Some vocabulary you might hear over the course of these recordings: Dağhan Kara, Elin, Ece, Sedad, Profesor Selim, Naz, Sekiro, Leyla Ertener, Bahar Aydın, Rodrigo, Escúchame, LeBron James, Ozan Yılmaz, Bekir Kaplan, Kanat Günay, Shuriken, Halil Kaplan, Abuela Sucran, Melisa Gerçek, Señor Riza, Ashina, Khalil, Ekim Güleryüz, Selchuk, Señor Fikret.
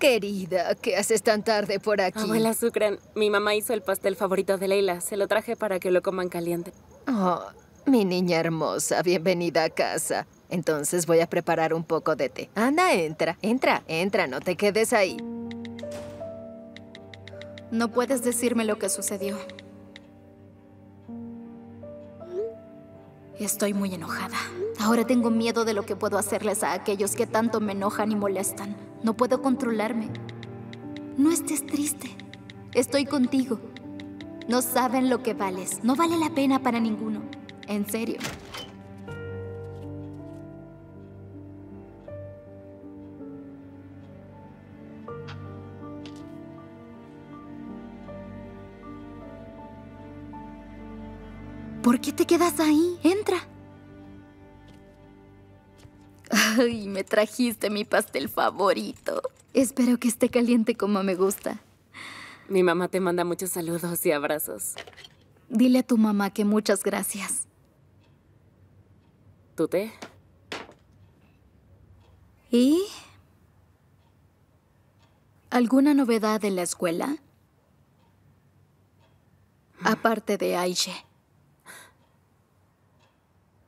Querida, ¿qué haces tan tarde por aquí? Abuela Sucran, mi mamá hizo el pastel favorito de Leyla. Se lo traje para que lo coman caliente. Oh, mi niña hermosa, bienvenida a casa. Entonces voy a preparar un poco de té. Ana, entra, no te quedes ahí. No puedes decirme lo que sucedió. Estoy muy enojada. Ahora tengo miedo de lo que puedo hacerles a aquellos que tanto me enojan y molestan. No puedo controlarme. No estés triste. Estoy contigo. No saben lo que vales. No vale la pena para ninguno. En serio. ¿Por qué te quedas ahí? Entra. Ay, me trajiste mi pastel favorito. Espero que esté caliente como me gusta. Mi mamá te manda muchos saludos y abrazos. Dile a tu mamá que muchas gracias. ¿Tu té? ¿Y? ¿Alguna novedad en la escuela? Aparte de Aisha.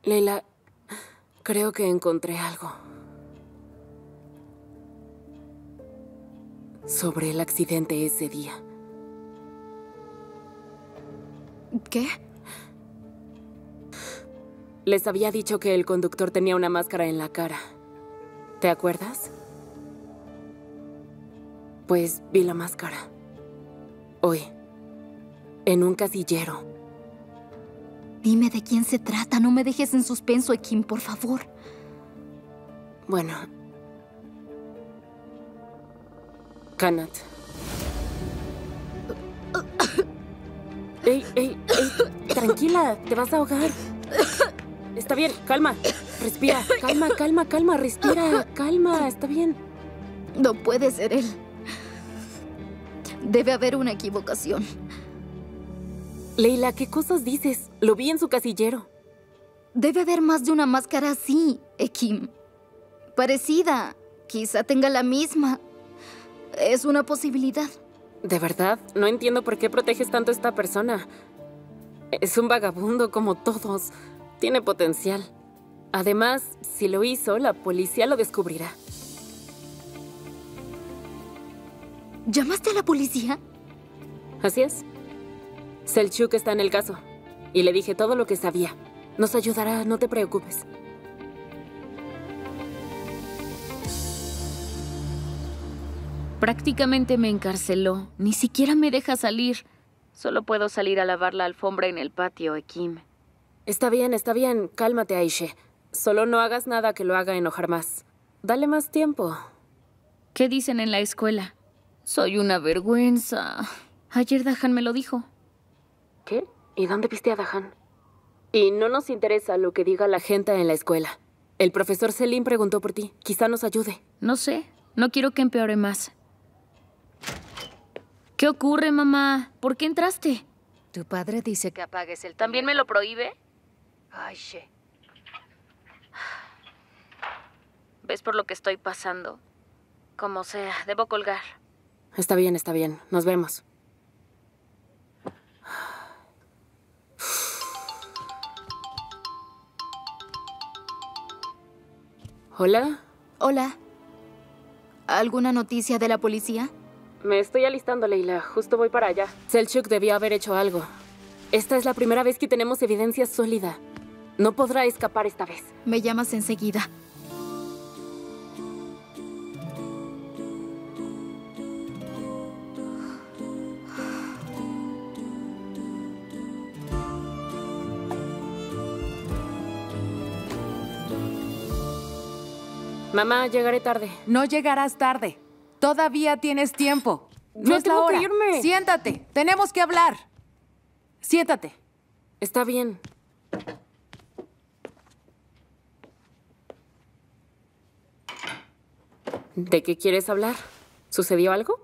Leyla... creo que encontré algo. Sobre el accidente ese día. ¿Qué? Les había dicho que el conductor tenía una máscara en la cara. ¿Te acuerdas? Pues vi la máscara. Hoy. En un casillero. Dime de quién se trata. No me dejes en suspenso, Ekim, por favor. Bueno. Kanat. ¡Ey! Tranquila, te vas a ahogar. Está bien, calma. Respira. Calma. Respira. Calma, está bien. No puede ser él. Debe haber una equivocación. Leyla, ¿qué cosas dices? Lo vi en su casillero. Debe haber más de una máscara así, Ekim. Parecida. Quizá tenga la misma. Es una posibilidad. De verdad, no entiendo por qué proteges tanto a esta persona. Es un vagabundo como todos. Tiene potencial. Además, si lo hizo, la policía lo descubrirá. ¿Llamaste a la policía? Así es. Selchuk está en el caso. Y le dije todo lo que sabía. Nos ayudará, no te preocupes. Prácticamente me encarceló. Ni siquiera me deja salir. Solo puedo salir a lavar la alfombra en el patio, Ekim. Está bien. Cálmate, Aisha. Solo no hagas nada que lo haga enojar más. Dale más tiempo. ¿Qué dicen en la escuela? Soy una vergüenza. Ayer Dağhan me lo dijo. ¿Qué? ¿Y dónde viste a Dağhan? Y no nos interesa lo que diga la gente en la escuela. El profesor Selim preguntó por ti. Quizá nos ayude. No sé. No quiero que empeore más. ¿Qué ocurre, mamá? ¿Por qué entraste? Tu padre dice que apagues el... ¿También me lo prohíbe? Ay, che. ¿Ves por lo que estoy pasando? Como sea, debo colgar. Está bien. Nos vemos. ¿Hola? Hola. ¿Alguna noticia de la policía? Me estoy alistando, Leyla. Justo voy para allá. Selchuk debía haber hecho algo. Esta es la primera vez que tenemos evidencia sólida. No podrá escapar esta vez. Me llamas enseguida. Mamá, llegaré tarde. No llegarás tarde. Todavía tienes tiempo. No es la hora. Yo tengo que irme. Siéntate. Tenemos que hablar. Siéntate. Está bien. ¿De qué quieres hablar? ¿Sucedió algo?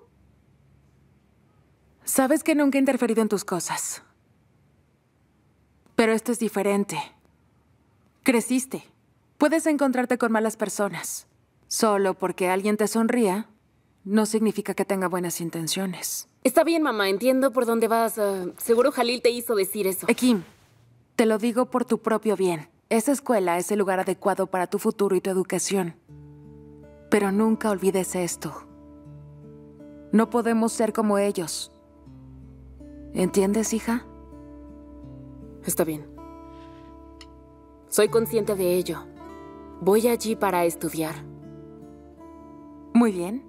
Sabes que nunca he interferido en tus cosas. Pero esto es diferente. Creciste. Puedes encontrarte con malas personas. Solo porque alguien te sonría, no significa que tenga buenas intenciones. Está bien, mamá. Entiendo por dónde vas. Seguro Khalil te hizo decir eso. Ekim, te lo digo por tu propio bien. Esa escuela es el lugar adecuado para tu futuro y tu educación. Pero nunca olvides esto. No podemos ser como ellos. ¿Entiendes, hija? Está bien. Soy consciente de ello. Voy allí para estudiar. Muy bien.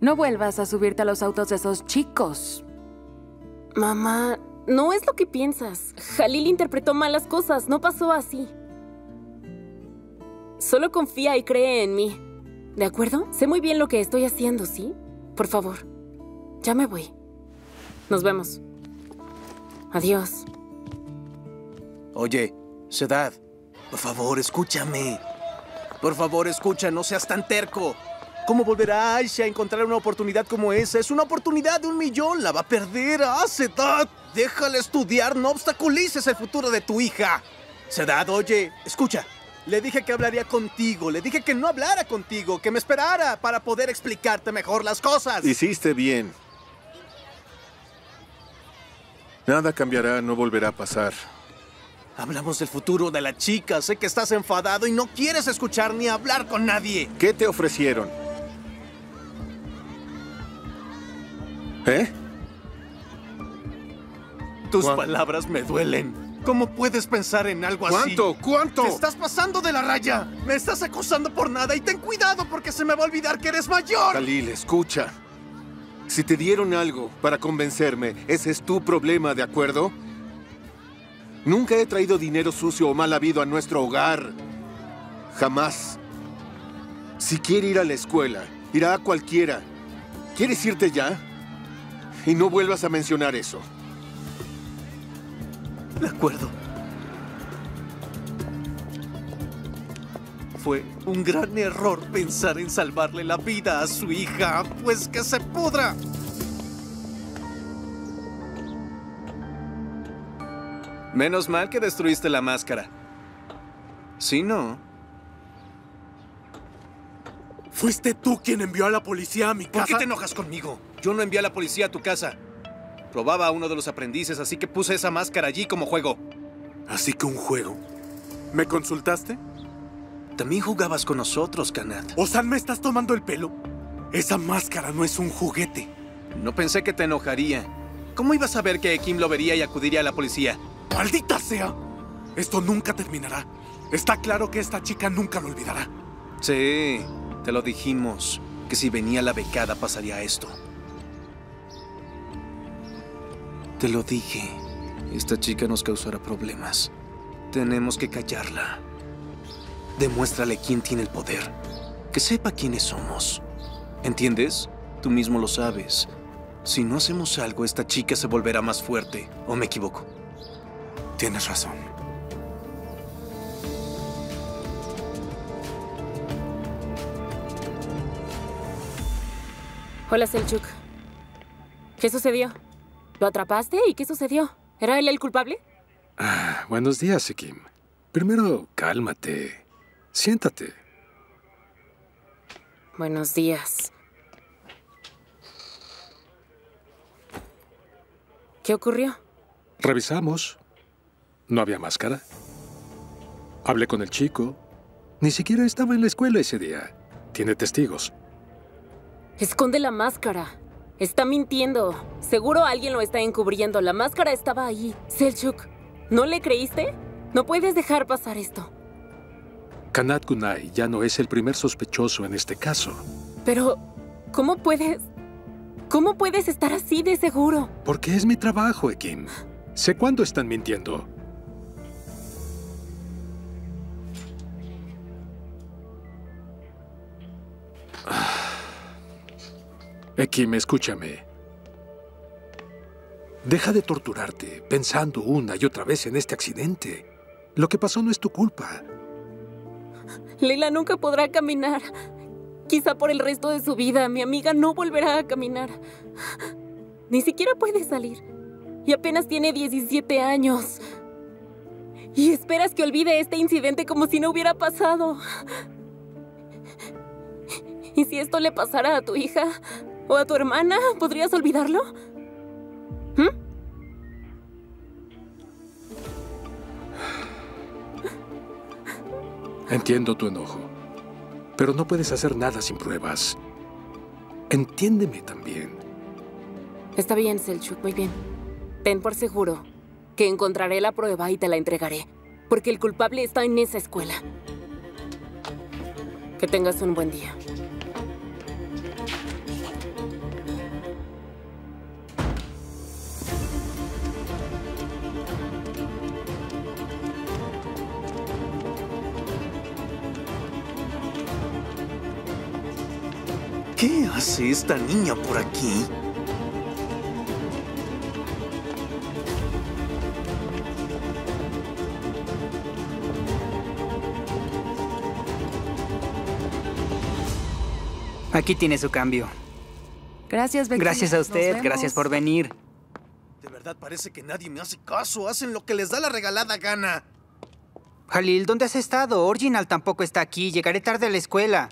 No vuelvas a subirte a los autos de esos chicos. Mamá, no es lo que piensas. Khalil interpretó mal las cosas. No pasó así. Solo confía y cree en mí. ¿De acuerdo? Sé muy bien lo que estoy haciendo, ¿sí? Por favor, ya me voy. Nos vemos. Adiós. Oye, Sedad, por favor, escúchame. Por favor, escucha, no seas tan terco. ¿Cómo volverá Aisha a encontrar una oportunidad como esa? Es una oportunidad de 1 millón. La va a perder. ¡Ah, Sedad! Déjala estudiar. No obstaculices el futuro de tu hija. Sedad, oye, escucha. Le dije que hablaría contigo. Le dije que no hablara contigo. Que me esperara para poder explicarte mejor las cosas. Hiciste bien. Nada cambiará. No volverá a pasar. Hablamos del futuro de la chica. Sé que estás enfadado y no quieres escuchar ni hablar con nadie. ¿Qué te ofrecieron? ¿Eh? Tus palabras me duelen. ¿Cómo puedes pensar en algo así? ¿Cuánto? ¡Te estás pasando de la raya! ¡Me estás acusando por nada! ¡Y ten cuidado porque se me va a olvidar que eres mayor! Khalil, escucha. Si te dieron algo para convencerme, ese es tu problema, ¿de acuerdo? Nunca he traído dinero sucio o mal habido a nuestro hogar. Jamás. Si quiere ir a la escuela, irá a cualquiera. ¿Quieres irte ya? Y no vuelvas a mencionar eso. De acuerdo. Fue un gran error pensar en salvarle la vida a su hija, pues que se pudra. Menos mal que destruiste la máscara. Si no... Fuiste tú quien envió a la policía a mi casa. ¿Por qué te enojas conmigo? Yo no envié a la policía a tu casa. Probaba a uno de los aprendices, así que puse esa máscara allí como juego. ¿Así que un juego? ¿Me consultaste? También jugabas con nosotros, Kanat. Ozan, ¿me estás tomando el pelo? Esa máscara no es un juguete. No pensé que te enojaría. ¿Cómo ibas a saber que Ekim lo vería y acudiría a la policía? ¡Maldita sea! Esto nunca terminará. Está claro que esta chica nunca lo olvidará. Sí, te lo dijimos. Que si venía la becada pasaría esto. Te lo dije. Esta chica nos causará problemas. Tenemos que callarla. Demuéstrale quién tiene el poder. Que sepa quiénes somos. ¿Entiendes? Tú mismo lo sabes. Si no hacemos algo, esta chica se volverá más fuerte. ¿O me equivoco? Tienes razón. Hola, Selchuk. ¿Qué sucedió? ¿Lo atrapaste? ¿Y qué sucedió? ¿Era él el culpable? Ah, buenos días, Ekim. Primero, cálmate. Siéntate. Buenos días. ¿Qué ocurrió? Revisamos. No había máscara. Hablé con el chico. Ni siquiera estaba en la escuela ese día. Tiene testigos. Esconde la máscara. Está mintiendo. Seguro alguien lo está encubriendo. La máscara estaba ahí. Selchuk, ¿no le creíste? No puedes dejar pasar esto. Kanat Günay ya no es el primer sospechoso en este caso. Pero, ¿cómo puedes estar así de seguro? Porque es mi trabajo, Ekim. Sé cuándo están mintiendo. Ekim, escúchame. Deja de torturarte pensando una y otra vez en este accidente. Lo que pasó no es tu culpa. Leyla nunca podrá caminar. Quizá por el resto de su vida. Mi amiga no volverá a caminar. Ni siquiera puede salir. Y apenas tiene 17 años. Y esperas que olvide este incidente como si no hubiera pasado. ¿Y si esto le pasara a tu hija o a tu hermana, podrías olvidarlo? Entiendo tu enojo, pero no puedes hacer nada sin pruebas. Entiéndeme también. Está bien, Selchuk, muy bien. Ten por seguro que encontraré la prueba y te la entregaré, porque el culpable está en esa escuela. Que tengas un buen día. ¿Qué hace esta niña por aquí? Aquí tiene su cambio. Gracias, Bekir. Gracias a usted, gracias por venir. De verdad parece que nadie me hace caso. Hacen lo que les da la regalada gana. Halil, ¿dónde has estado? Original tampoco está aquí. Llegaré tarde a la escuela.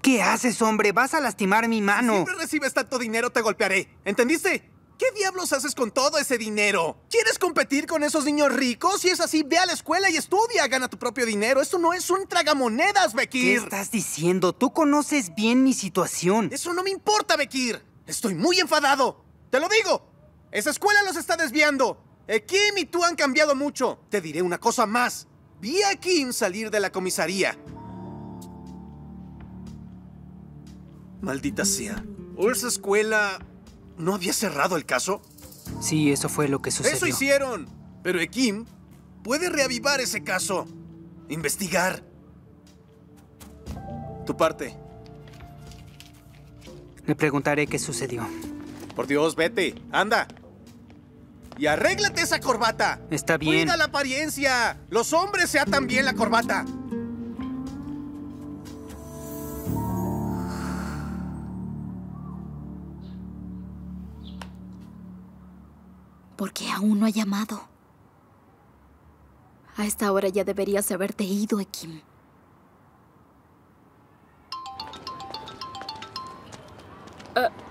¿Qué haces, hombre? Vas a lastimar mi mano. Si siempre recibes tanto dinero, te golpearé. ¿Entendiste? ¿Qué diablos haces con todo ese dinero? ¿Quieres competir con esos niños ricos? Si es así, ve a la escuela y estudia. Gana tu propio dinero. Esto no es un tragamonedas, Bekir. ¿Qué estás diciendo? Tú conoces bien mi situación. Eso no me importa, Bekir. Estoy muy enfadado. Te lo digo. Esa escuela los está desviando. Ekim y tú han cambiado mucho. Te diré una cosa más. Vi a Ekim salir de la comisaría. Maldita sea. Esa escuela... ¿No había cerrado el caso? Sí, eso fue lo que sucedió. ¡Eso hicieron! Pero Ekim puede reavivar ese caso. Investigar. Tu parte. Le preguntaré qué sucedió. Por Dios, vete. Anda. Y arréglate esa corbata. Está bien. Cuida la apariencia. Los hombres se atan bien la corbata. ¿Por qué aún no ha llamado? A esta hora ya deberías haberte ido, Ekim.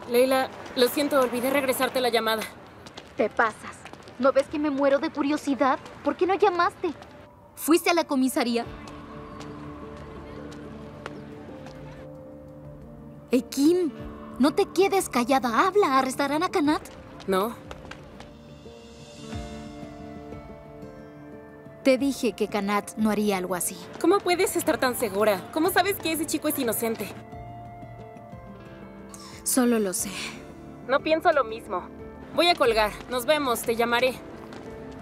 Leyla, lo siento, olvidé regresarte la llamada. Te pasas. ¿No ves que me muero de curiosidad? ¿Por qué no llamaste? ¿Fuiste a la comisaría? Ekim, no te quedes callada. Habla, ¿arrestarán a Kanat? No. Te dije que Kanat no haría algo así. ¿Cómo puedes estar tan segura? ¿Cómo sabes que ese chico es inocente? Solo lo sé. No pienso lo mismo. Voy a colgar. Nos vemos. Te llamaré.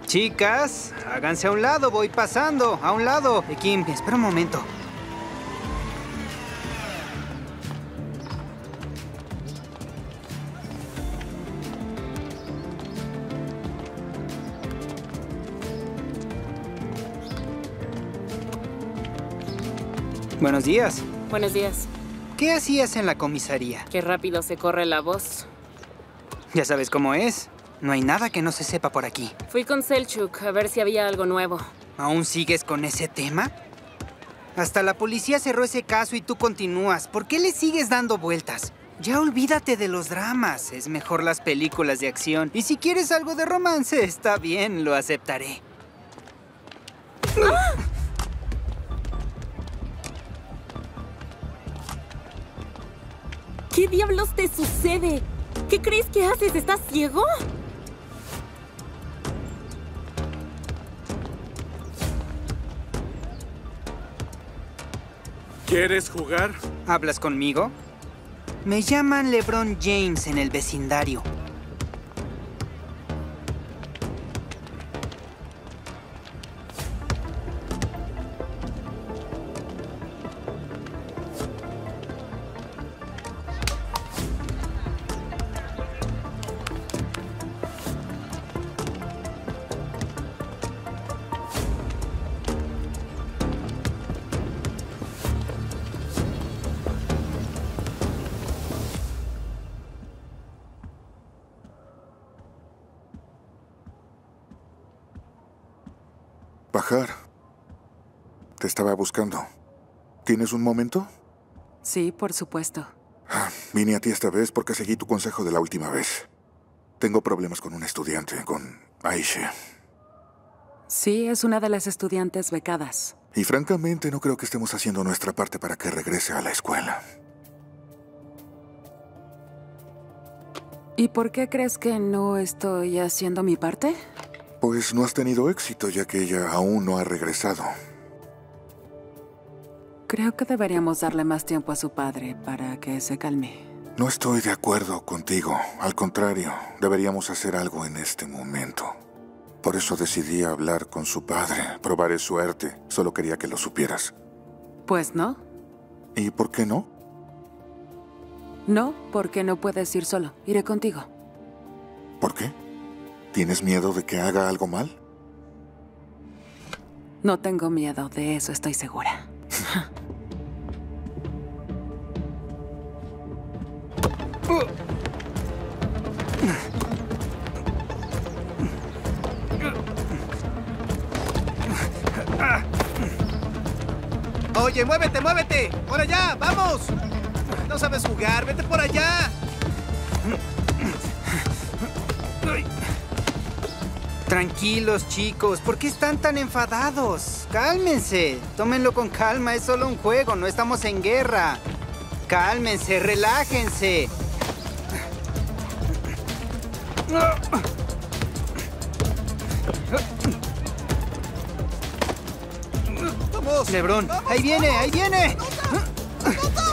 Chicas, háganse a un lado. Voy pasando. A un lado. Ekim, espera un momento. Buenos días. Buenos días. ¿Qué hacías en la comisaría? Qué rápido se corre la voz. Ya sabes cómo es. No hay nada que no se sepa por aquí. Fui con Selchuk a ver si había algo nuevo. ¿Aún sigues con ese tema? Hasta la policía cerró ese caso y tú continúas. ¿Por qué le sigues dando vueltas? Ya olvídate de los dramas. Es mejor las películas de acción. Y si quieres algo de romance, está bien, lo aceptaré. ¡Ah! ¿Qué diablos te sucede? ¿Qué crees que haces? ¿Estás ciego? ¿Quieres jugar? ¿Hablas conmigo? Me llaman LeBron James en el vecindario. Bahar, te estaba buscando. ¿Tienes un momento? Sí, por supuesto. Vine a ti esta vez porque seguí tu consejo de la última vez. Tengo problemas con un estudiante, con Aisha. Sí, es una de las estudiantes becadas. Y francamente no creo que estemos haciendo nuestra parte para que regrese a la escuela. ¿Y por qué crees que no estoy haciendo mi parte? Pues no has tenido éxito, ya que ella aún no ha regresado. Creo que deberíamos darle más tiempo a su padre para que se calme. No estoy de acuerdo contigo. Al contrario, deberíamos hacer algo en este momento. Por eso decidí hablar con su padre. Probaré suerte. Solo quería que lo supieras. Pues no. ¿Y por qué no? No, porque no puedes ir solo. Iré contigo. ¿Por qué? ¿Tienes miedo de que haga algo mal? No tengo miedo, de eso estoy segura. Oye, muévete, muévete. ¡Por allá, vamos! No sabes jugar, vete por allá. Tranquilos, chicos. ¿Por qué están tan enfadados? Cálmense. Tómenlo con calma. Es solo un juego. No estamos en guerra. Cálmense. Relájense. ¡Vamos! LeBron, vamos, ahí viene, vamos. Ahí viene. ¡Nota!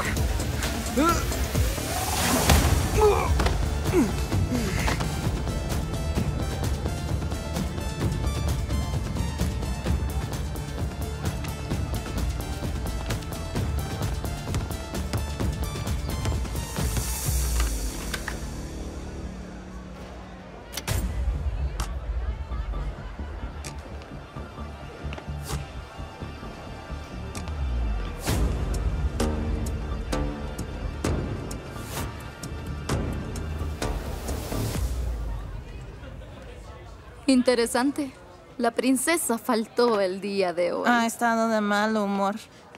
Interesante. La princesa faltó el día de hoy. Ha estado de mal humor.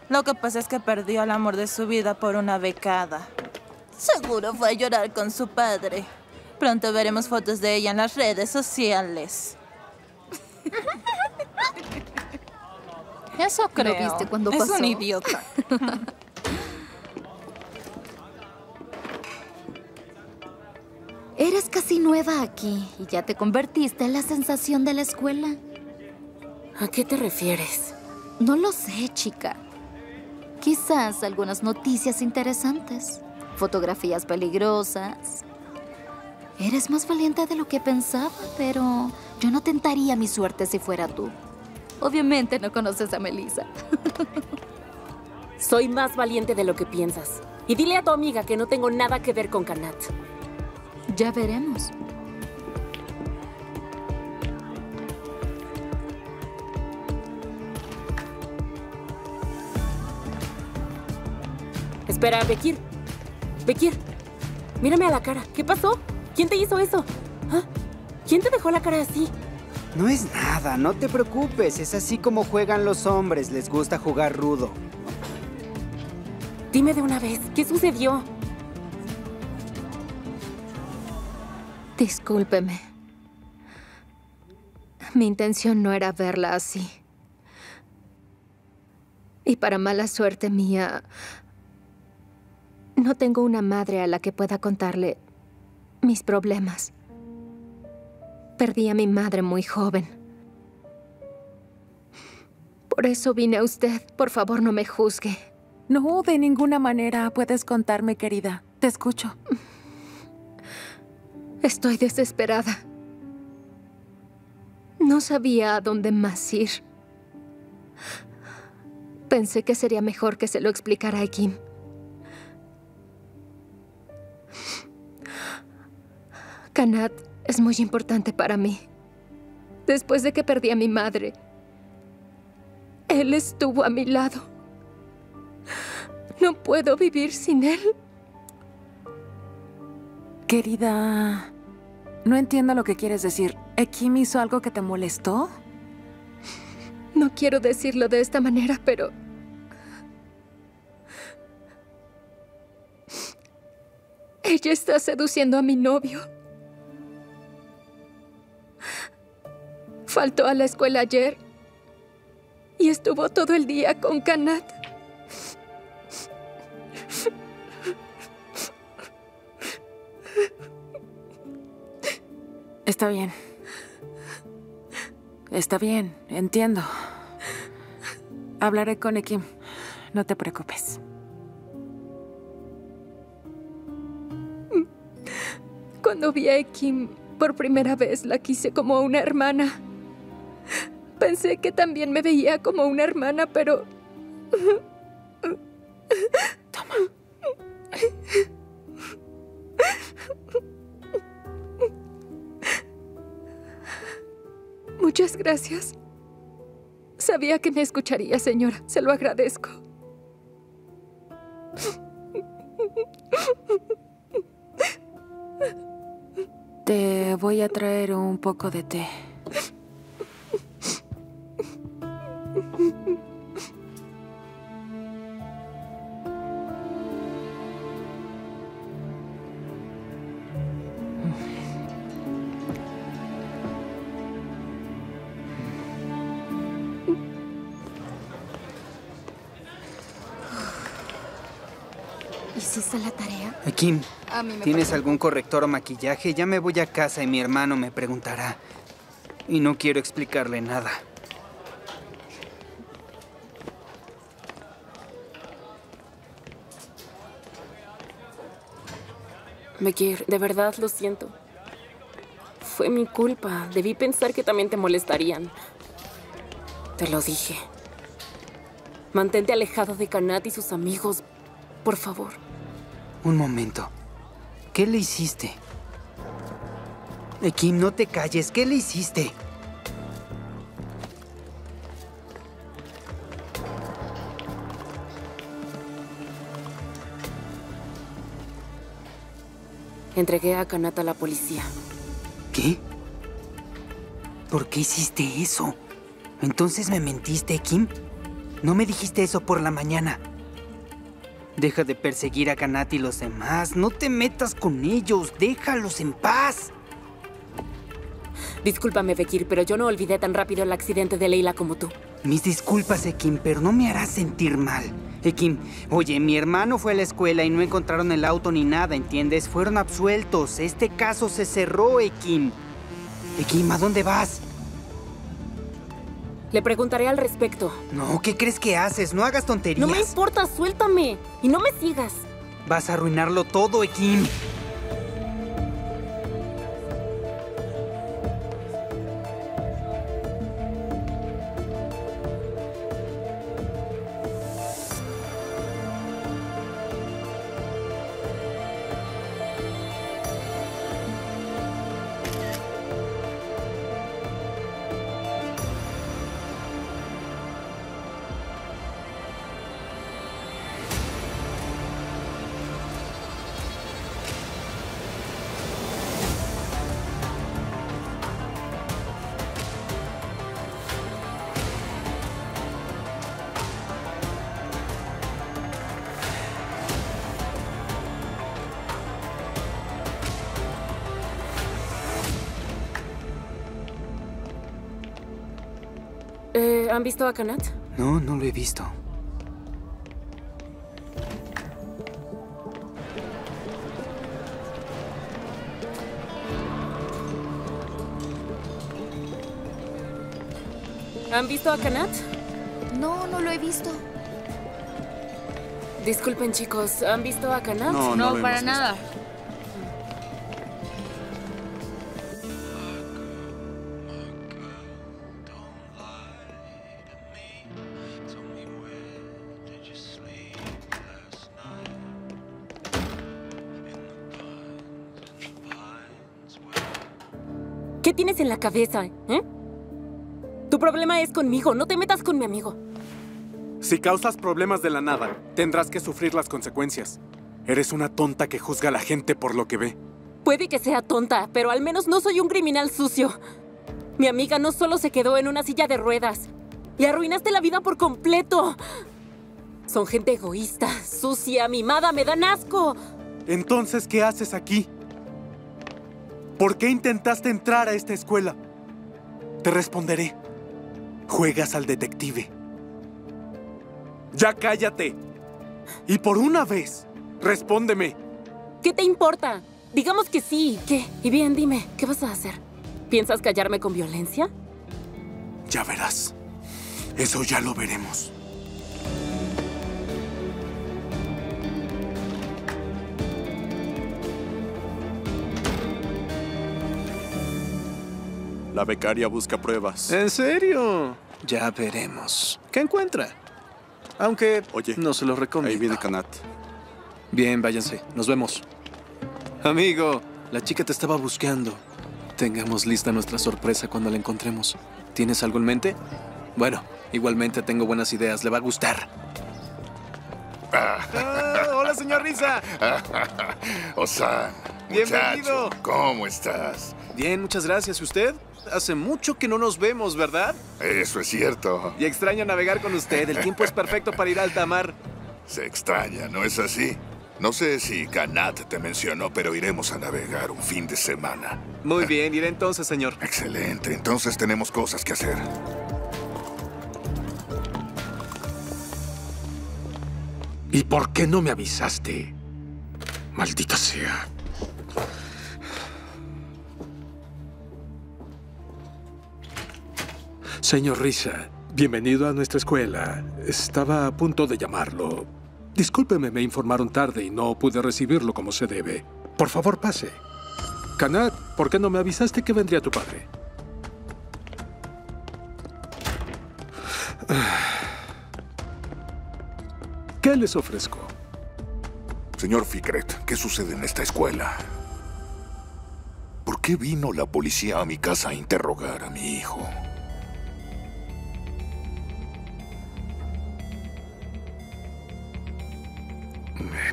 Lo que pasa es que perdió el amor de su vida por una becada. Seguro fue a llorar con su padre. Pronto veremos fotos de ella en las redes sociales. Eso creo. ¿Lo viste cuando pasó? Es un idiota. Eres casi nueva aquí y ya te convertiste en la sensación de la escuela. ¿A qué te refieres? No lo sé, chica. Quizás algunas noticias interesantes, fotografías peligrosas. Eres más valiente de lo que pensaba, pero yo no tentaría mi suerte si fuera tú. Obviamente no conoces a Melisa. Soy más valiente de lo que piensas. Y dile a tu amiga que no tengo nada que ver con Kanat. Ya veremos. Espera, Bekir. Bekir, mírame a la cara. ¿Qué pasó? ¿Quién te hizo eso? ¿Ah? ¿Quién te dejó la cara así? No es nada, no te preocupes. Es así como juegan los hombres. Les gusta jugar rudo. Dime de una vez, ¿qué sucedió? Discúlpeme. Mi intención no era verla así. Y para mala suerte mía, no tengo una madre a la que pueda contarle mis problemas. Perdí a mi madre muy joven. Por eso vine a usted. Por favor, no me juzgue. No, de ninguna manera. Puedes contarme, querida. Te escucho. Estoy desesperada. No sabía a dónde más ir. Pensé que sería mejor que se lo explicara a Ekim. Kanat es muy importante para mí. Después de que perdí a mi madre, él estuvo a mi lado. No puedo vivir sin él. Querida, no entiendo lo que quieres decir. ¿Ekim hizo algo que te molestó? No quiero decirlo de esta manera, pero... Ella está seduciendo a mi novio. Faltó a la escuela ayer y estuvo todo el día con Kanat. Está bien. Está bien, entiendo. Hablaré con Ekim. No te preocupes. Cuando vi a Ekim por primera vez, la quise como una hermana. Pensé que también me veía como una hermana, pero... Toma. Muchas gracias. Sabía que me escucharía, señora. Se lo agradezco. Te voy a traer un poco de té. ¿Hiciste la tarea? Ekim, ¿tienes algún corrector o maquillaje? Ya me voy a casa y mi hermano me preguntará. Y no quiero explicarle nada. Bekir, de verdad lo siento. Fue mi culpa. Debí pensar que también te molestarían. Te lo dije. Mantente alejado de Kanat y sus amigos, por favor. Un momento. ¿Qué le hiciste? Ekim, no te calles. ¿Qué le hiciste? Entregué a Kanat a la policía. ¿Qué? ¿Por qué hiciste eso? ¿Entonces me mentiste, Ekim? No me dijiste eso por la mañana. Deja de perseguir a Kanat y los demás. No te metas con ellos. Déjalos en paz. Discúlpame, Bekir, pero yo no olvidé tan rápido el accidente de Leyla como tú. Mis disculpas, Ekim, pero no me harás sentir mal. Ekim, oye, mi hermano fue a la escuela y no encontraron el auto ni nada, ¿entiendes? Fueron absueltos. Este caso se cerró, Ekim. Ekim, ¿a dónde vas? Le preguntaré al respecto. No, ¿qué crees que haces? No hagas tonterías. No me importa, suéltame. Y no me sigas. Vas a arruinarlo todo, Ekim. ¿Han visto a Kanat? No, no lo he visto. ¿Han visto a Kanat? No, no lo he visto. Disculpen, chicos, ¿han visto a Kanat? No, no, no para nada. Tienes en la cabeza, ¿eh? Tu problema es conmigo, no te metas con mi amigo. Si causas problemas de la nada, tendrás que sufrir las consecuencias. Eres una tonta que juzga a la gente por lo que ve. Puede que sea tonta, pero al menos no soy un criminal sucio. Mi amiga no solo se quedó en una silla de ruedas, le arruinaste la vida por completo. Son gente egoísta, sucia, mimada, me dan asco. Entonces, ¿qué haces aquí? ¿Por qué intentaste entrar a esta escuela? Te responderé. Juegas al detective. Ya cállate. Y por una vez, respóndeme. ¿Qué te importa? Digamos que sí. ¿Qué? Y bien, dime, ¿qué vas a hacer? ¿Piensas callarme con violencia? Ya verás. Eso ya lo veremos. La becaria busca pruebas. ¿En serio? Ya veremos. ¿Qué encuentra? Aunque oye, no se lo recomiendo. Ahí viene Kanat. Bien, váyanse. Nos vemos. Amigo, la chica te estaba buscando. Tengamos lista nuestra sorpresa cuando la encontremos. ¿Tienes algo en mente? Bueno, igualmente tengo buenas ideas. Le va a gustar. ¡Hola, señor Riza! Ozan, bienvenido. ¿Cómo estás? Bien, muchas gracias. ¿Y usted? Hace mucho que no nos vemos, ¿verdad? Eso es cierto. Y extraño navegar con usted. El tiempo es perfecto para ir a alta mar. Se extraña, ¿no es así? No sé si Kanat te mencionó, pero iremos a navegar un fin de semana. Muy bien, iré entonces, señor. Excelente. Entonces tenemos cosas que hacer. ¿Y por qué no me avisaste? Maldita sea. Señor Riza, bienvenido a nuestra escuela. Estaba a punto de llamarlo. Discúlpeme, me informaron tarde y no pude recibirlo como se debe. Por favor, pase. Kanat, ¿por qué no me avisaste que vendría tu padre? ¿Qué les ofrezco? Señor Fikret, ¿qué sucede en esta escuela? ¿Por qué vino la policía a mi casa a interrogar a mi hijo?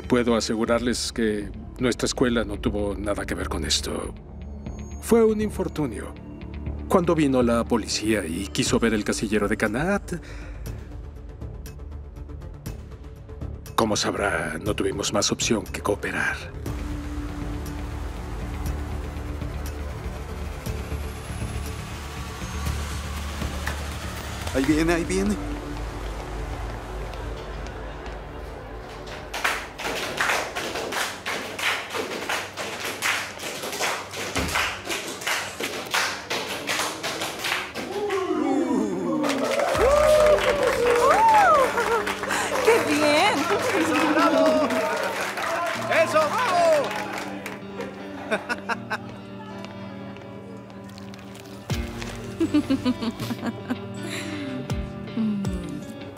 Puedo asegurarles que nuestra escuela no tuvo nada que ver con esto. Fue un infortunio. Cuando vino la policía y quiso ver el casillero de Kanat, como sabrá, no tuvimos más opción que cooperar. Ahí viene, ahí viene.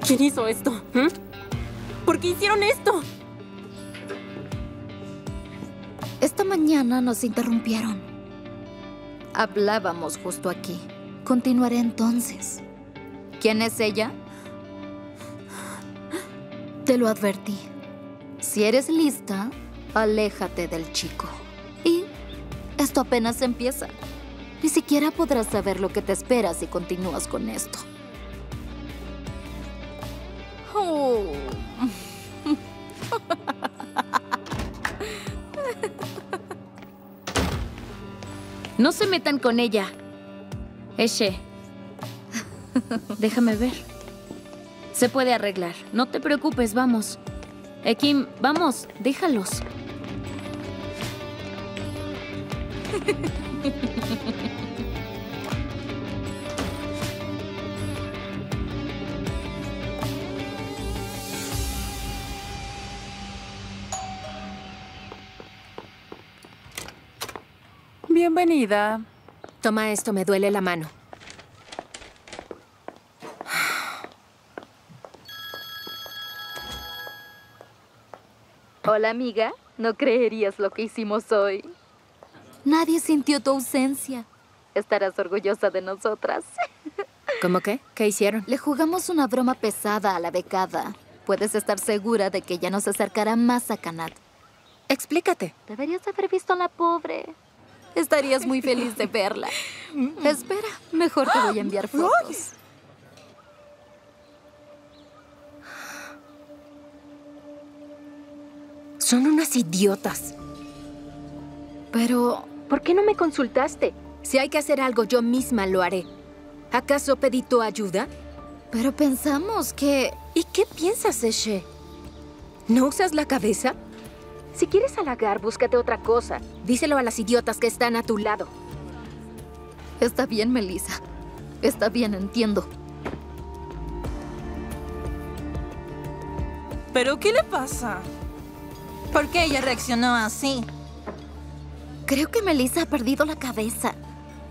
¿Quién hizo esto? ¿Por qué hicieron esto? Esta mañana nos interrumpieron. Hablábamos justo aquí. Continuaré entonces. ¿Quién es ella? Te lo advertí. Si eres lista, aléjate del chico. Y esto apenas empieza. Ni siquiera podrás saber lo que te espera si continúas con esto. Oh. No se metan con ella. Ece, déjame ver. Se puede arreglar. No te preocupes, vamos. Ekim, vamos, déjalos. Bienvenida. Toma esto, me duele la mano. Hola, amiga. No creerías lo que hicimos hoy. Nadie sintió tu ausencia. Estarás orgullosa de nosotras. ¿Cómo qué? ¿Qué hicieron? Le jugamos una broma pesada a la becada. Puedes estar segura de que ya no se acercará más a Kanat. Explícate. Deberías haber visto a la pobre. Estarías muy feliz de verla. Espera, mejor te voy a enviar fotos. Son unas idiotas. Pero, ¿por qué no me consultaste? Si hay que hacer algo, yo misma lo haré. ¿Acaso pedí tu ayuda? Pero pensamos que... ¿Y qué piensas, Ece? ¿No usas la cabeza? Si quieres halagar, búscate otra cosa. Díselo a las idiotas que están a tu lado. Está bien, Melisa. Está bien, entiendo. ¿Pero qué le pasa? ¿Por qué ella reaccionó así? Creo que Melisa ha perdido la cabeza.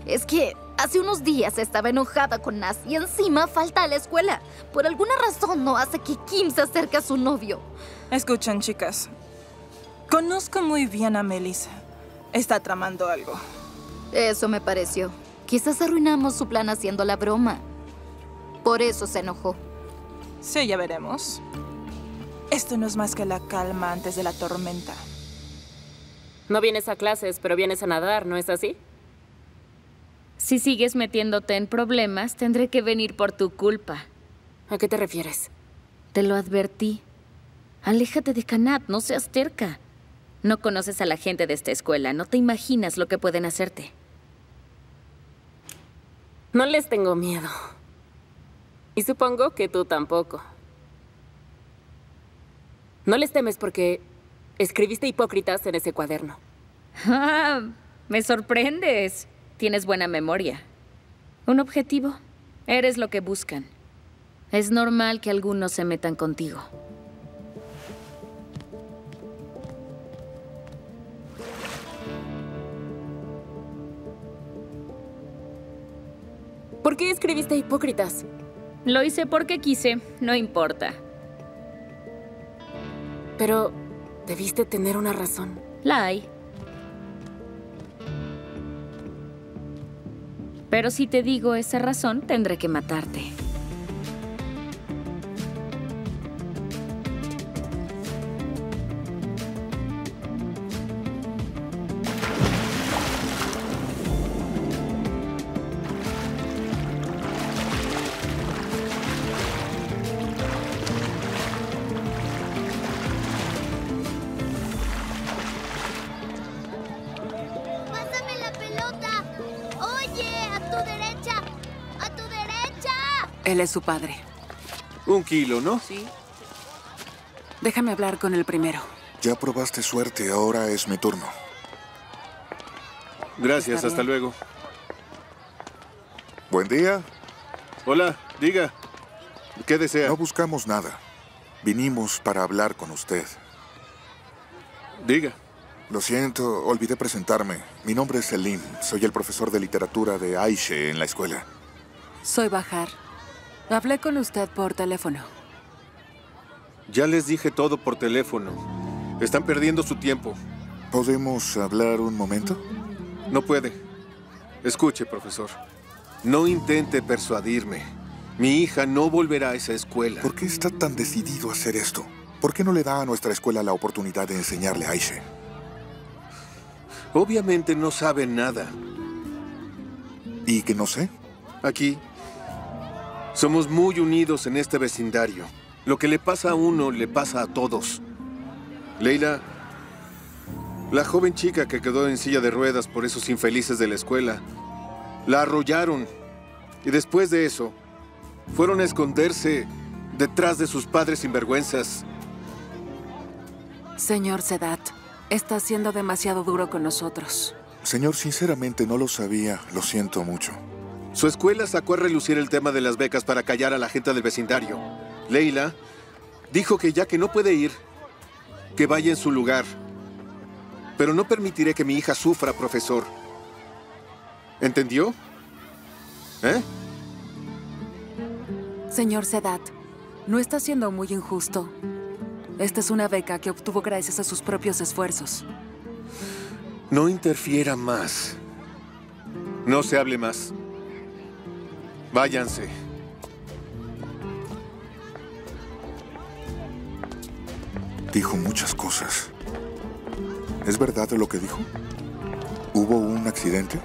Es que hace unos días estaba enojada con Naz y encima falta a la escuela. Por alguna razón no hace que Kim se acerque a su novio. Escuchen, chicas. Conozco muy bien a Melisa. Está tramando algo. Eso me pareció. Quizás arruinamos su plan haciendo la broma. Por eso se enojó. Sí, ya veremos. Esto no es más que la calma antes de la tormenta. No vienes a clases, pero vienes a nadar, ¿no es así? Si sigues metiéndote en problemas, tendré que venir por tu culpa. ¿A qué te refieres? Te lo advertí. Aléjate de Kanat, no seas terca. No conoces a la gente de esta escuela. No te imaginas lo que pueden hacerte. No les tengo miedo. Y supongo que tú tampoco. No les temes porque escribiste hipócritas en ese cuaderno. Ah, me sorprendes. Tienes buena memoria. Un objetivo. Eres lo que buscan. Es normal que algunos se metan contigo. ¿Por qué escribiste hipócritas? Lo hice porque quise, no importa. Pero debiste tener una razón. La hay. Pero si te digo esa razón, tendré que matarte. Él es su padre. 1 kilo, ¿no? Sí. Déjame hablar con el primero. Ya probaste suerte, ahora es mi turno. Gracias, hasta luego. Buen día. Hola, diga. ¿Qué desea? No buscamos nada. Vinimos para hablar con usted. Diga. Lo siento, olvidé presentarme. Mi nombre es Elin. Soy el profesor de literatura de Aishe en la escuela. Soy Bahar. Hablé con usted por teléfono. Ya les dije todo por teléfono. Están perdiendo su tiempo. ¿Podemos hablar un momento? No puede. Escuche, profesor. No intente persuadirme. Mi hija no volverá a esa escuela. ¿Por qué está tan decidido a hacer esto? ¿Por qué no le da a nuestra escuela la oportunidad de enseñarle a Aishe? Obviamente no sabe nada. ¿Y qué no sé? Aquí... somos muy unidos en este vecindario. Lo que le pasa a uno, le pasa a todos. Leyla, la joven chica que quedó en silla de ruedas por esos infelices de la escuela, la arrollaron. Y después de eso, fueron a esconderse detrás de sus padres sinvergüenzas. Señor Sedad, está siendo demasiado duro con nosotros. Señor, sinceramente no lo sabía. Lo siento mucho. Su escuela sacó a relucir el tema de las becas para callar a la gente del vecindario. Leyla dijo que ya que no puede ir, que vaya en su lugar. Pero no permitiré que mi hija sufra, profesor. ¿Entendió? ¿Eh? Señor Sedad, no está siendo muy injusto. Esta es una beca que obtuvo gracias a sus propios esfuerzos. No interfiera más. No se hable más. Váyanse. Dijo muchas cosas. ¿Es verdad lo que dijo? ¿Hubo un accidente?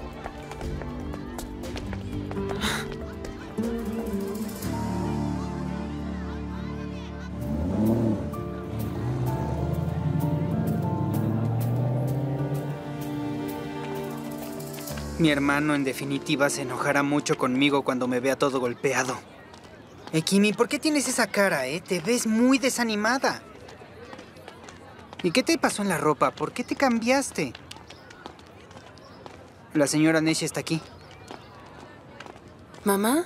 Mi hermano, en definitiva, se enojará mucho conmigo cuando me vea todo golpeado. Ekimi, ¿por qué tienes esa cara, eh? Te ves muy desanimada. ¿Y qué te pasó en la ropa? ¿Por qué te cambiaste? La señora Neche está aquí. ¿Mamá?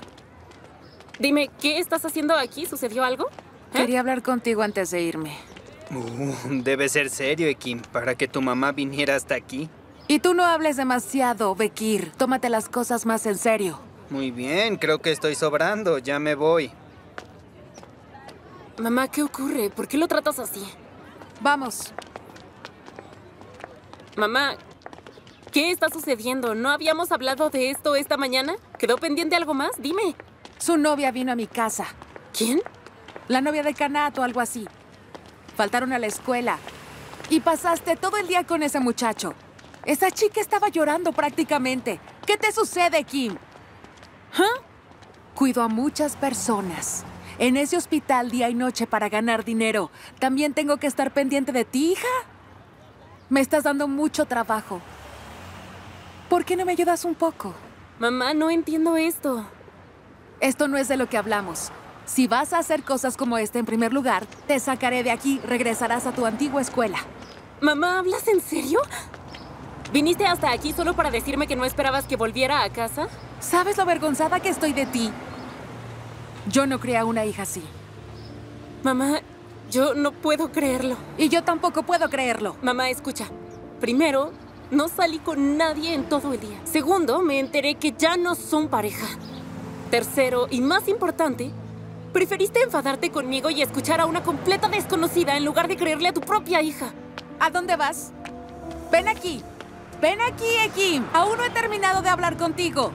Dime, ¿qué estás haciendo aquí? ¿Sucedió algo? Quería hablar contigo antes de irme. Debe ser serio, Ekim, para que tu mamá viniera hasta aquí. Y tú no hables demasiado, Bekir. Tómate las cosas más en serio. Muy bien, creo que estoy sobrando. Ya me voy. Mamá, ¿qué ocurre? ¿Por qué lo tratas así? Vamos. Mamá, ¿qué está sucediendo? ¿No habíamos hablado de esto esta mañana? ¿Quedó pendiente algo más? Dime. Su novia vino a mi casa. ¿Quién? La novia de Kanat o algo así. Faltaron a la escuela. Y pasaste todo el día con ese muchacho. Esa chica estaba llorando prácticamente. ¿Qué te sucede, Kim? Cuido a muchas personas. En ese hospital día y noche para ganar dinero. ¿También tengo que estar pendiente de ti, hija? Me estás dando mucho trabajo. ¿Por qué no me ayudas un poco? Mamá, no entiendo esto. Esto no es de lo que hablamos. Si vas a hacer cosas como esta en primer lugar, te sacaré de aquí. Regresarás a tu antigua escuela. Mamá, ¿hablas en serio? ¿Viniste hasta aquí solo para decirme que no esperabas que volviera a casa? ¿Sabes lo avergonzada que estoy de ti? Yo no crié a una hija así. Mamá, yo no puedo creerlo. Y yo tampoco puedo creerlo. Mamá, escucha. Primero, no salí con nadie en todo el día. Segundo, me enteré que ya no son pareja. Tercero, y más importante, preferiste enfadarte conmigo y escuchar a una completa desconocida en lugar de creerle a tu propia hija. ¿A dónde vas? Ven aquí. Ven aquí, Ekim. Aún no he terminado de hablar contigo.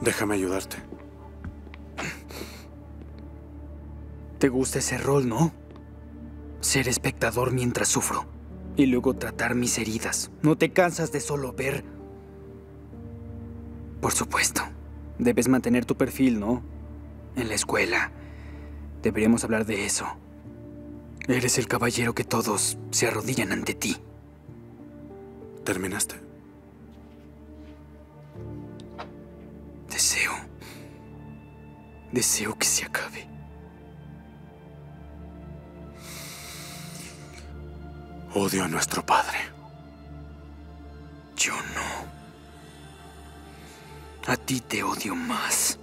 Déjame ayudarte. Te gusta ese rol, ¿no? Ser espectador mientras sufro. Y luego tratar mis heridas. No te cansas de solo ver. Por supuesto. Debes mantener tu perfil, ¿no? En la escuela. Deberíamos hablar de eso. Eres el caballero que todos se arrodillan ante ti. ¿Terminaste? Deseo que se acabe. Odio a nuestro padre. Yo no. A ti te odio más.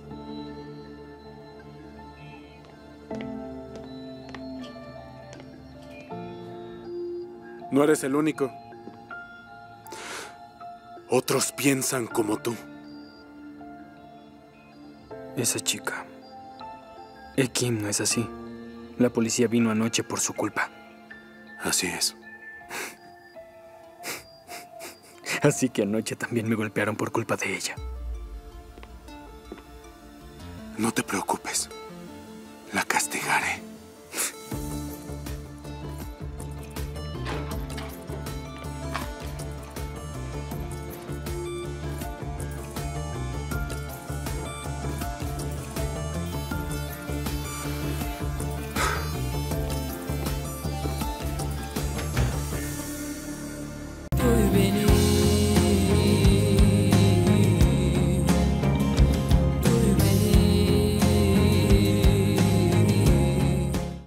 No eres el único. Otros piensan como tú. Esa chica... Ekim no es así. La policía vino anoche por su culpa. Así es. Así que anoche también me golpearon por culpa de ella. No te preocupes. La castigaré.